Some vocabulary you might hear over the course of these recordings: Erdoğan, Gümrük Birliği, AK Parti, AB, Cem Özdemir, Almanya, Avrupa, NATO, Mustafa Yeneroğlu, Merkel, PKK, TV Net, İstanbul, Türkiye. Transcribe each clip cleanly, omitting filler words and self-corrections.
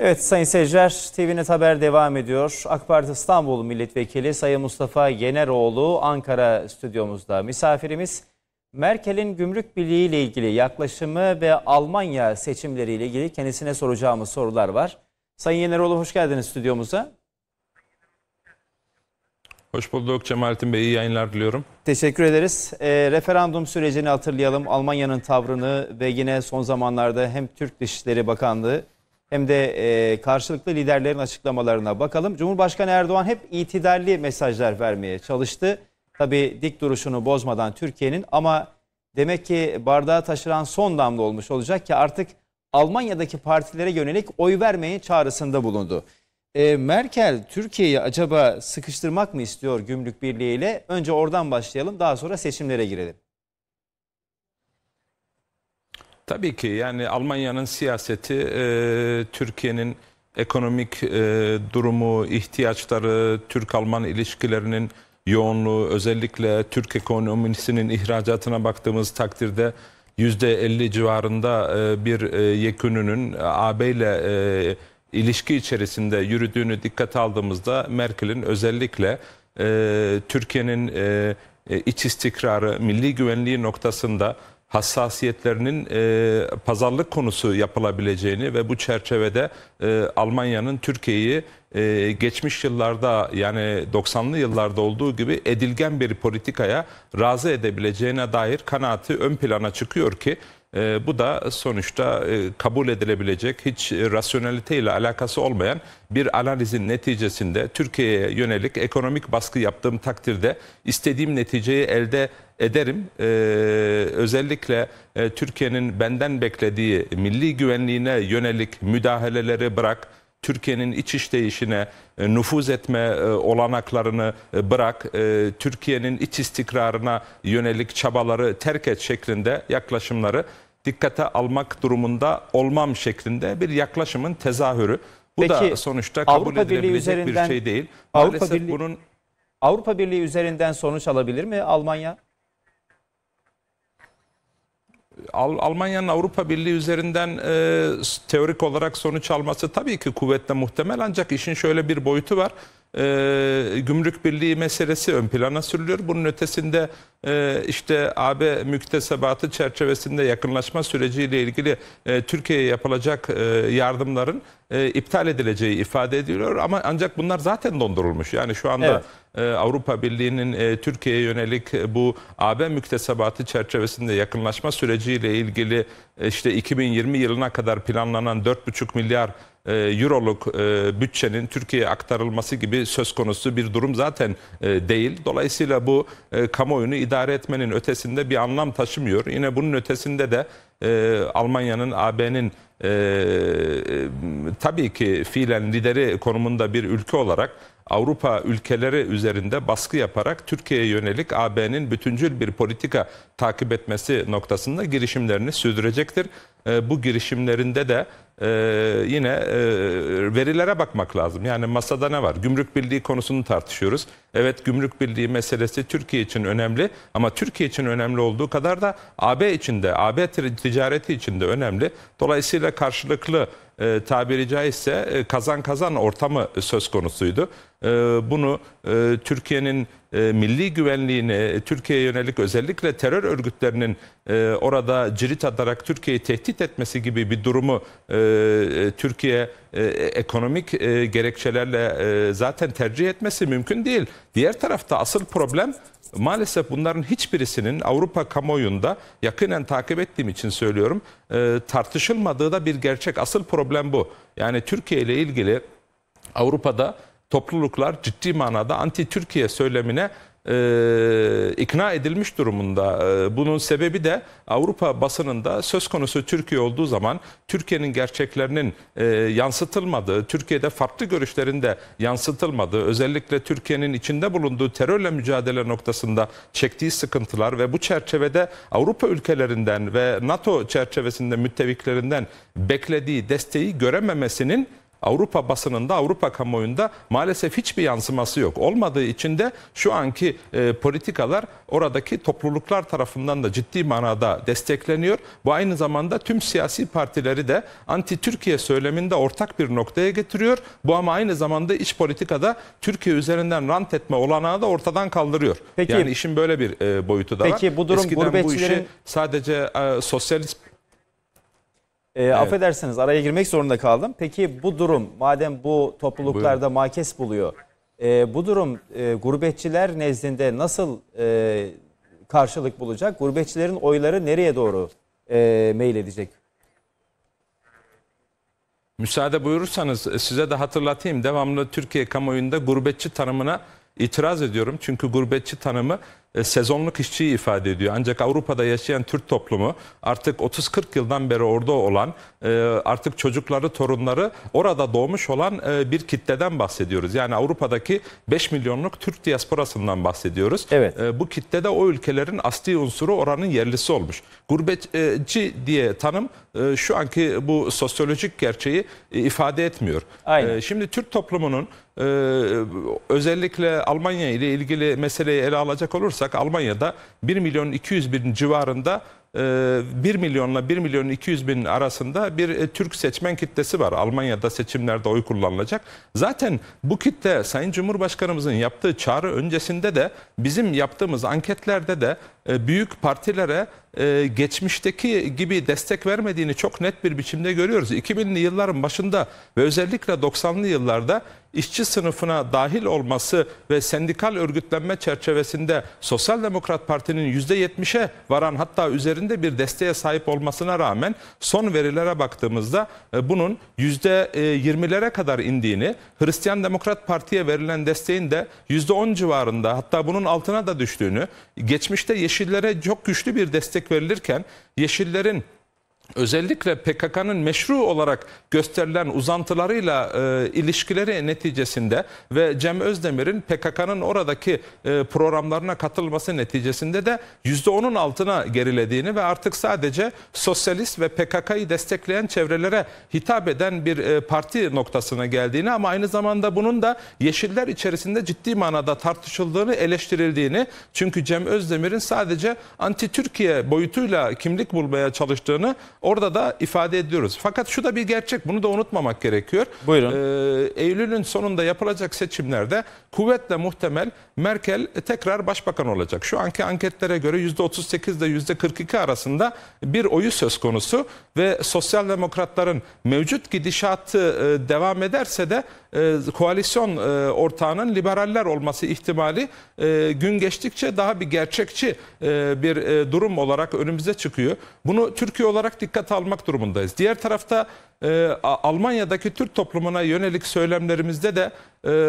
Evet sayın seyirciler, TV Net Haber devam ediyor. AK Parti İstanbul Milletvekili Sayın Mustafa Yeneroğlu Ankara stüdyomuzda misafirimiz. Merkel'in Gümrük Birliği ile ilgili yaklaşımı ve Almanya seçimleri ile ilgili kendisine soracağımız sorular var. Sayın Yeneroğlu hoş geldiniz stüdyomuza. Hoş bulduk Cemalettin Bey, iyi yayınlar diliyorum. Teşekkür ederiz. Referandum sürecini hatırlayalım. Almanya'nın tavrını ve yine son zamanlarda hem Türk Dışişleri Bakanlığı hem de karşılıklı liderlerin açıklamalarına bakalım. Cumhurbaşkanı Erdoğan hep itidalli mesajlar vermeye çalıştı. Tabii dik duruşunu bozmadan Türkiye'nin, ama demek ki bardağı taşıran son damla olmuş olacak ki artık Almanya'daki partilere yönelik oy vermeyin çağrısında bulundu. Merkel Türkiye'yi acaba sıkıştırmak mı istiyor Gümrük Birliği ile? Önce oradan başlayalım, daha sonra seçimlere girelim. Tabii ki yani Almanya'nın siyaseti Türkiye'nin ekonomik durumu, ihtiyaçları, Türk-Alman ilişkilerinin yoğunluğu, özellikle Türk ekonomisinin ihracatına baktığımız takdirde %50 civarında bir yekününün AB ile ilişki içerisinde yürüdüğünü dikkate aldığımızda Merkel'in özellikle Türkiye'nin iç istikrarı, milli güvenliği noktasında hassasiyetlerinin pazarlık konusu yapılabileceğini ve bu çerçevede Almanya'nın Türkiye'yi geçmiş yıllarda, yani 90'lı yıllarda olduğu gibi edilgen bir politikaya razı edebileceğine dair kanaati ön plana çıkıyor ki bu da sonuçta kabul edilebilecek, hiç rasyoneliteyle alakası olmayan bir analizin neticesinde Türkiye'ye yönelik ekonomik baskı yaptığım takdirde istediğim neticeyi elde ederim. Özellikle Türkiye'nin benden beklediği milli güvenliğine yönelik müdahaleleri bırak, Türkiye'nin iç işleyişine nüfuz etme olanaklarını bırak, Türkiye'nin iç istikrarına yönelik çabaları terk et şeklinde yaklaşımları dikkate almak durumunda olmam şeklinde bir yaklaşımın tezahürü. Bu da sonuçta kabul edilebilecek bir şey değil. Maalesef bunun Avrupa Birliği üzerinden sonuç alabilir mi Almanya? Almanya'nın Avrupa Birliği üzerinden teorik olarak sonuç alması tabii ki kuvvetle muhtemel, ancak işin şöyle bir boyutu var. Gümrük Birliği meselesi ön plana sürülüyor. Bunun ötesinde işte AB müktesebatı çerçevesinde yakınlaşma süreciyle ilgili Türkiye'ye yapılacak yardımların iptal edileceği ifade ediliyor. Ama ancak bunlar zaten dondurulmuş. Yani şu anda evet, Avrupa Birliği'nin Türkiye'ye yönelik bu AB müktesebatı çerçevesinde yakınlaşma süreciyle ilgili işte 2020 yılına kadar planlanan 4,5 milyar euroluk bütçenin Türkiye'ye aktarılması gibi söz konusu bir durum zaten değil. Dolayısıyla bu kamuoyunu idare etmenin ötesinde bir anlam taşımıyor. Yine bunun ötesinde de Almanya'nın, AB'nin tabii ki fiilen lideri konumunda bir ülke olarak Avrupa ülkeleri üzerinde baskı yaparak Türkiye'ye yönelik AB'nin bütüncül bir politika takip etmesi noktasında girişimlerini sürdürecektir. Bu girişimlerinde de yine verilere bakmak lazım. Yani masada ne var? Gümrük Birliği konusunu tartışıyoruz. Evet, Gümrük Birliği meselesi Türkiye için önemli, ama Türkiye için önemli olduğu kadar da AB için de, AB ticareti için de önemli. Dolayısıyla karşılıklı tabiri caizse kazan kazan ortamı söz konusuydu. Bunu Türkiye'nin milli güvenliğini, Türkiye'ye yönelik özellikle terör örgütlerinin orada cirit atarak Türkiye'yi tehdit etmesi gibi bir durumu Türkiye ekonomik gerekçelerle zaten tercih etmesi mümkün değil. Diğer tarafta asıl problem, maalesef bunların hiçbirisinin Avrupa kamuoyunda, yakinen takip ettiğim için söylüyorum, tartışılmadığı da bir gerçek. Asıl problem bu. Yani Türkiye ile ilgili Avrupa'da topluluklar ciddi manada anti-Türkiye söylemine ikna edilmiş durumunda. Bunun sebebi de Avrupa basınında söz konusu Türkiye olduğu zaman Türkiye'nin gerçeklerinin yansıtılmadığı, Türkiye'de farklı görüşlerin de yansıtılmadığı, özellikle Türkiye'nin içinde bulunduğu terörle mücadele noktasında çektiği sıkıntılar ve bu çerçevede Avrupa ülkelerinden ve NATO çerçevesinde müttefiklerinden beklediği desteği görememesinin Avrupa basınında, Avrupa kamuoyunda maalesef hiçbir yansıması yok. Olmadığı için de şu anki politikalar oradaki topluluklar tarafından da ciddi manada destekleniyor. Bu aynı zamanda tüm siyasi partileri de anti-Türkiye söyleminde ortak bir noktaya getiriyor. Bu ama aynı zamanda iç politikada Türkiye üzerinden rant etme olanağı da ortadan kaldırıyor. Peki, yani işin böyle bir boyutu da var. Peki bu durum eskiden gurbetçilerin... bu işi sadece sosyalist... Evet. Affedersiniz, araya girmek zorunda kaldım. Peki bu durum, madem bu topluluklarda buyurun, makes buluyor, bu durum gurbetçiler nezdinde nasıl karşılık bulacak? Gurbetçilerin oyları nereye doğru meyledecek? Müsaade buyurursanız size de hatırlatayım. Devamlı Türkiye kamuoyunda gurbetçi tanımına itiraz ediyorum. Çünkü gurbetçi tanımı sezonluk işçiyi ifade ediyor. Ancak Avrupa'da yaşayan Türk toplumu artık 30-40 yıldan beri orada olan, artık çocukları, torunları orada doğmuş olan bir kitleden bahsediyoruz. Yani Avrupa'daki 5 milyonluk Türk diasporasından bahsediyoruz. Evet. Bu kitlede o ülkelerin asli unsuru oranın yerlisi olmuş. Gurbetçi diye tanım şu anki bu sosyolojik gerçeği ifade etmiyor. Aynen. Şimdi Türk toplumunun özellikle Almanya ile ilgili meseleyi ele alacak olursak, Almanya'da 1.200.000 civarında 1 milyonla 1 milyon 200 bin arasında bir Türk seçmen kitlesi var. Almanya'da seçimlerde oy kullanılacak. Zaten bu kitle Sayın Cumhurbaşkanımızın yaptığı çağrı öncesinde de bizim yaptığımız anketlerde de büyük partilere geçmişteki gibi destek vermediğini çok net bir biçimde görüyoruz. 2000'li yılların başında ve özellikle 90'lı yıllarda işçi sınıfına dahil olması ve sendikal örgütlenme çerçevesinde Sosyal Demokrat Parti'nin %70'e varan, hatta üzerinde bir desteğe sahip olmasına rağmen son verilere baktığımızda bunun %20'lere kadar indiğini, Hristiyan Demokrat Parti'ye verilen desteğin de %10 civarında, hatta bunun altına da düştüğünü, geçmişte Yeşillere çok güçlü bir destek verilirken Yeşillerin özellikle PKK'nın meşru olarak gösterilen uzantılarıyla ilişkileri neticesinde ve Cem Özdemir'in PKK'nın oradaki programlarına katılması neticesinde de %10'un altına gerilediğini ve artık sadece sosyalist ve PKK'yı destekleyen çevrelere hitap eden bir parti noktasına geldiğini, ama aynı zamanda bunun da Yeşiller içerisinde ciddi manada tartışıldığını, eleştirildiğini, çünkü Cem Özdemir'in sadece anti-Türkiye boyutuyla kimlik bulmaya çalıştığını orada da ifade ediyoruz. Fakat şu da bir gerçek, bunu da unutmamak gerekiyor. Buyurun. Eylül'ün sonunda yapılacak seçimlerde kuvvetle muhtemel Merkel tekrar başbakan olacak. Şu anki anketlere göre %38 ile %42 arasında bir oyu söz konusu ve sosyal demokratların mevcut gidişatı devam ederse de koalisyon ortağının liberaller olması ihtimali gün geçtikçe daha bir gerçekçi bir durum olarak önümüze çıkıyor. Bunu Türkiye olarak dikkate almak durumundayız. Diğer tarafta Almanya'daki Türk toplumuna yönelik söylemlerimizde de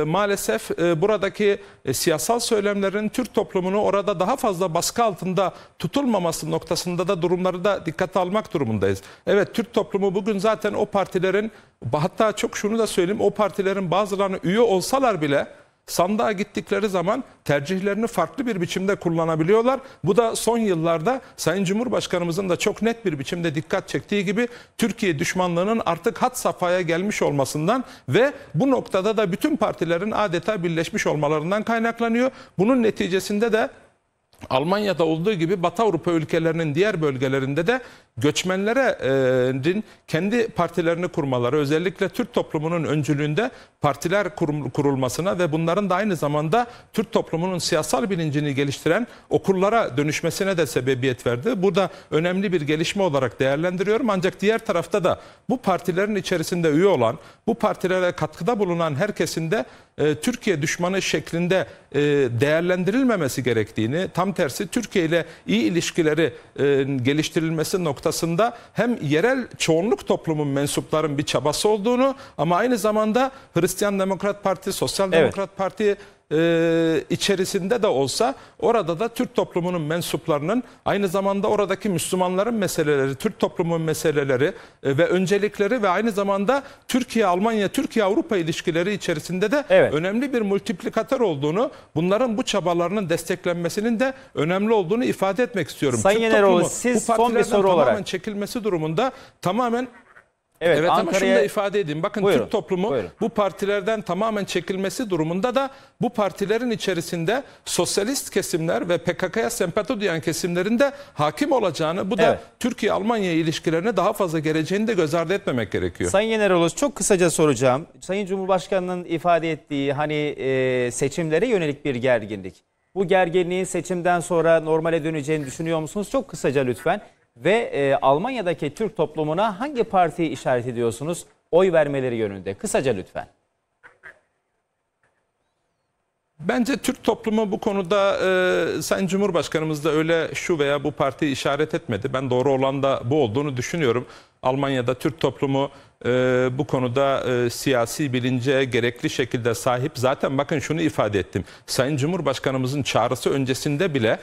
maalesef buradaki siyasal söylemlerin Türk toplumunu orada daha fazla baskı altında tutulmaması noktasında da durumları da dikkate almak durumundayız. Evet, Türk toplumu bugün zaten o partilerin, hatta çok şunu da söyleyeyim, o partilerin bazılarını üye olsalar bile sandığa gittikleri zaman tercihlerini farklı bir biçimde kullanabiliyorlar. Bu da son yıllarda Sayın Cumhurbaşkanımızın da çok net bir biçimde dikkat çektiği gibi Türkiye düşmanlığının artık had safhaya gelmiş olmasından ve bu noktada da bütün partilerin adeta birleşmiş olmalarından kaynaklanıyor. Bunun neticesinde de Almanya'da olduğu gibi Batı Avrupa ülkelerinin diğer bölgelerinde de göçmenlerin kendi partilerini kurmaları, özellikle Türk toplumunun öncülüğünde partiler kurulmasına ve bunların da aynı zamanda Türk toplumunun siyasal bilincini geliştiren okullara dönüşmesine de sebebiyet verdi. Bu da önemli bir gelişme olarak değerlendiriyorum. Ancak diğer tarafta da bu partilerin içerisinde üye olan, bu partilere katkıda bulunan herkesin de Türkiye düşmanı şeklinde değerlendirilmemesi gerektiğini, tam tersi Türkiye ile iyi ilişkileri geliştirilmesi noktasında hem yerel çoğunluk toplumun mensupların bir çabası olduğunu, ama aynı zamanda Hristiyan Demokrat Parti, Sosyal Demokrat Parti içerisinde de olsa orada da Türk toplumunun mensuplarının, aynı zamanda oradaki Müslümanların meseleleri, Türk toplumunun meseleleri ve öncelikleri ve aynı zamanda Türkiye-Almanya, Türkiye-Avrupa ilişkileri içerisinde de önemli bir multiplikatör olduğunu, bunların bu çabalarının desteklenmesinin de önemli olduğunu ifade etmek istiyorum. Sayın Yeneroğlu, siz son bir soru olarak çekilmesi durumunda tamamen Evet ama şunu da ifade edeyim. Bakın buyurun, Türk toplumu buyurun. Bu partilerden tamamen çekilmesi durumunda da bu partilerin içerisinde sosyalist kesimler ve PKK'ya sempati duyan kesimlerin de hakim olacağını, bu da evet, Türkiye-Almanya ilişkilerine daha fazla geleceğini de göz ardı etmemek gerekiyor. Sayın Yeneroğlu, çok kısaca soracağım. Sayın Cumhurbaşkanı'nın ifade ettiği hani seçimlere yönelik bir gerginlik. Bu gerginliğin seçimden sonra normale döneceğini düşünüyor musunuz? Çok kısaca lütfen. Ve Almanya'daki Türk toplumuna hangi partiyi işaret ediyorsunuz oy vermeleri yönünde? Kısaca lütfen. Bence Türk toplumu bu konuda Sayın Cumhurbaşkanımız da öyle şu veya bu partiyi işaret etmedi. Ben doğru olan da bu olduğunu düşünüyorum. Almanya'da Türk toplumu bu konuda siyasi bilince gerekli şekilde sahip. Zaten bakın şunu ifade ettim. Sayın Cumhurbaşkanımızın çağrısı öncesinde bile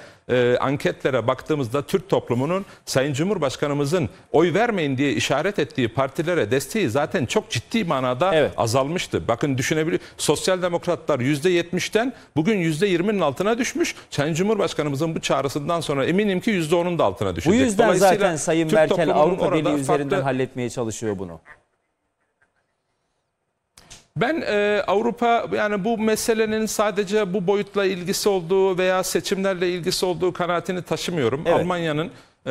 anketlere baktığımızda Türk toplumunun Sayın Cumhurbaşkanımızın oy vermeyin diye işaret ettiği partilere desteği zaten çok ciddi manada evet, azalmıştı. Bakın düşünebiliyor. Sosyal demokratlar %70'ten bugün %20'nin altına düşmüş. Sayın Cumhurbaşkanımızın bu çağrısından sonra eminim ki %10'un da altına düşecek. Bu yüzden zaten Sayın Merkel Avrupa Birliği üzerinden halletmeye çalışıyor bunu. Ben Avrupa, yani bu meselenin sadece bu boyutla ilgisi olduğu veya seçimlerle ilgisi olduğu kanaatini taşımıyorum. Evet. Almanya'nın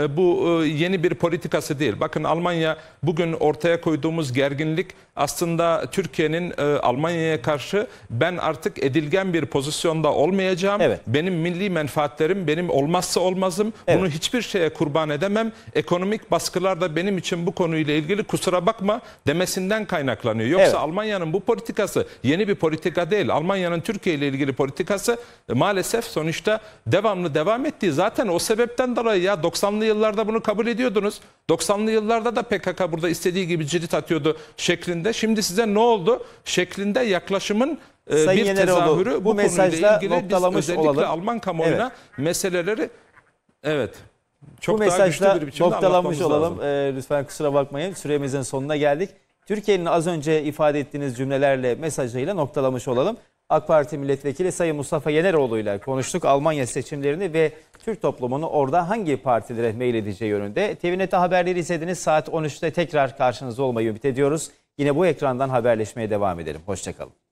bu yeni bir politikası değil. Bakın Almanya bugün ortaya koyduğumuz gerginlik aslında Türkiye'nin Almanya'ya karşı ben artık edilgen bir pozisyonda olmayacağım. Evet. Benim milli menfaatlerim benim olmazsa olmazım. Evet. Bunu hiçbir şeye kurban edemem. Ekonomik baskılar da benim için bu konuyla ilgili kusura bakma demesinden kaynaklanıyor. Yoksa evet, Almanya'nın bu politikası yeni bir politika değil. Almanya'nın Türkiye ile ilgili politikası maalesef sonuçta devamlı devam ettiği, zaten o sebepten dolayı ya 90'lı yıllarda bunu kabul ediyordunuz. 90'lı yıllarda da PKK burada istediği gibi cirit atıyordu şeklinde. Şimdi size ne oldu şeklinde yaklaşımın Sayın bir tezahürü. Bu mesajla noktalamış olalım. Alman kamuoyuna evet, meseleleri evet, çok bu daha güçlü bir biçimde noktalamış olalım. Lütfen kusura bakmayın, süremizin sonuna geldik. Türkiye'nin az önce ifade ettiğiniz cümlelerle, mesajıyla noktalamış olalım. AK Parti Milletvekili Sayın Mustafa Yeneroğlu ile konuştuk. Almanya seçimlerini ve Türk toplumunu orada hangi partilere meyledeceği yönünde. TV Net'te haberleri izlediniz. Saat 13'te tekrar karşınızda olmayı ümit ediyoruz. Yine bu ekrandan haberleşmeye devam edelim. Hoşçakalın.